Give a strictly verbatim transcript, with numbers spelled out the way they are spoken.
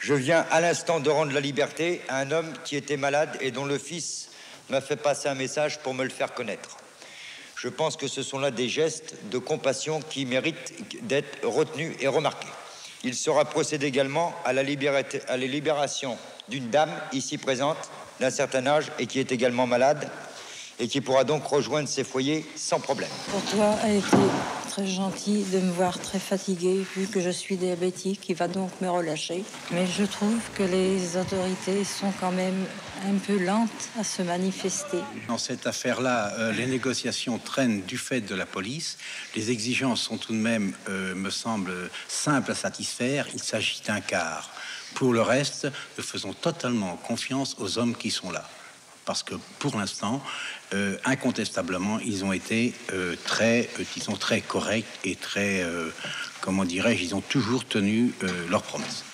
Je viens à l'instant de rendre la liberté à un homme qui était malade et dont le fils m'a fait passer un message pour me le faire connaître. Je pense que ce sont là des gestes de compassion qui méritent d'être retenus et remarqués. Il sera procédé également à la, à la libération d'une dame ici présente d'un certain âge et qui est également malade et qui pourra donc rejoindre ses foyers sans problème. Pour toi, elle était très gentille de me voir très fatiguée vu que je suis diabétique. Il va donc me relâcher. Mais je trouve que les autorités sont quand même un peu lentes à se manifester. Dans cette affaire-là, euh, les négociations traînent du fait de la police. Les exigences sont tout de même, euh, me semble, simples à satisfaire. Il s'agit d'un quart. Pour le reste, nous faisons totalement confiance aux hommes qui sont là. Parce que pour l'instant, euh, incontestablement, ils ont été euh, très, euh, ils sont très corrects et très, euh, comment dirais-je, ils ont toujours tenu euh, leurs promesses.